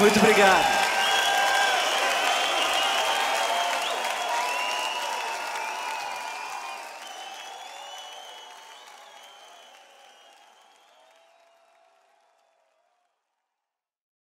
Muito obrigado.